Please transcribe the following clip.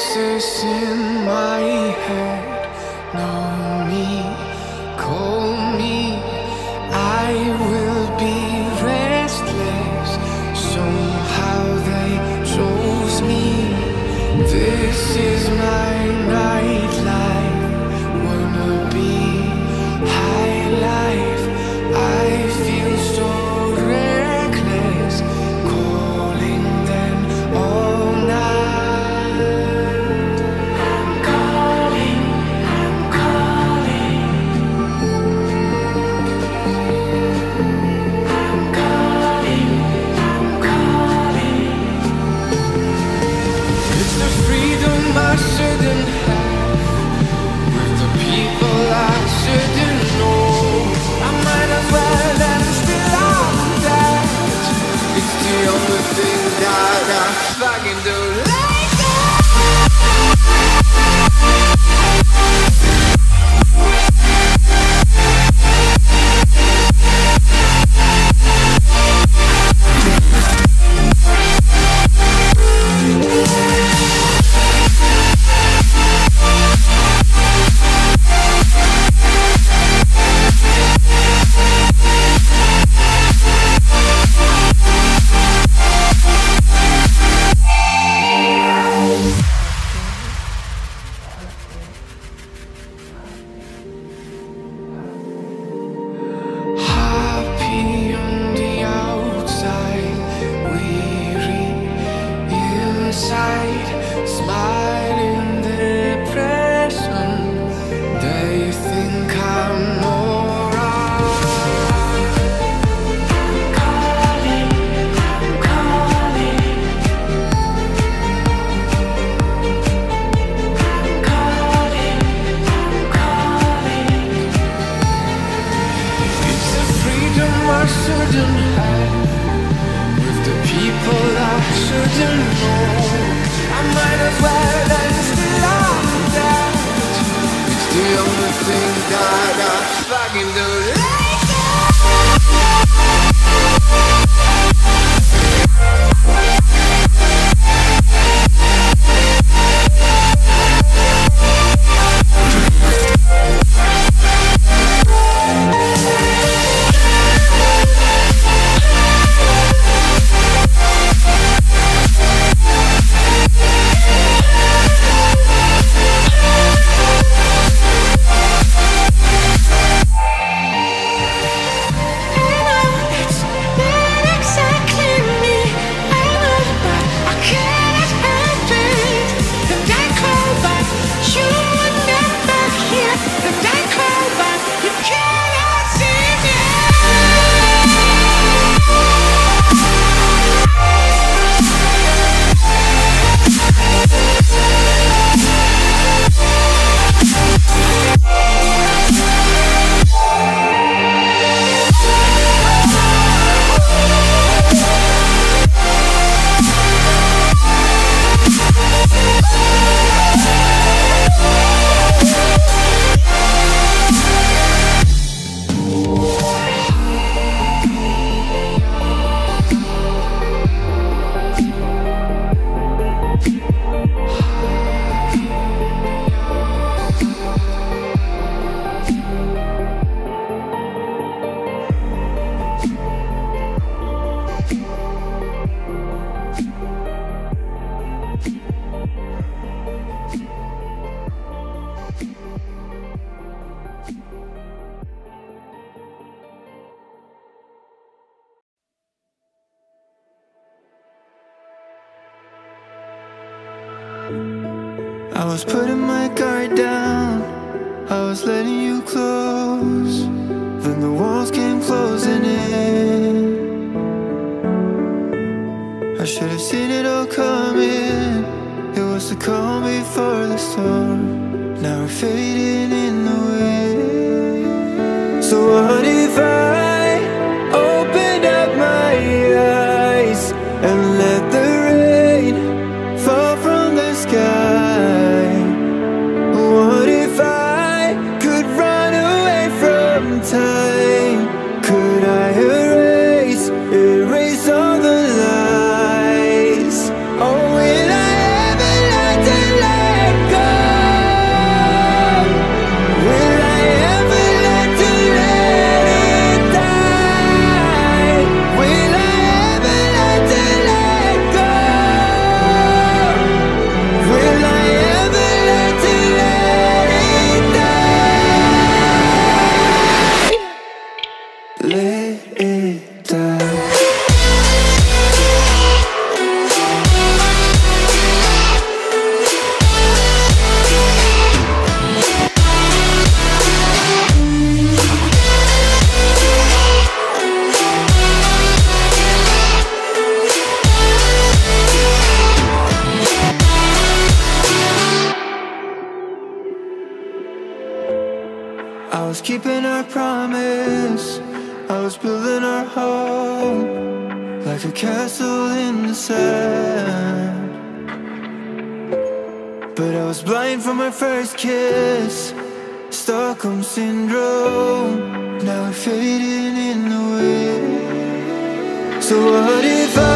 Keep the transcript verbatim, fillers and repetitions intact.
voices in my head know me, call me. I will be restless. Somehow they chose me. This is my nightlife. Wanna be high life. I feel so reckless, calling them all night. I'm calling, I'm calling. I'm calling, I'm calling. It's the freedom I shouldn't have, with the people I shouldn't know. I might as well and still I'm dead. It's the only thing that I fucking do like all the lies. Oh, will I ever learn to love? was keeping our promise, I was building our hope, like a castle in the sand. But I was blind from my first kiss, Stockholm Syndrome, now we're fading in the wind. So what if I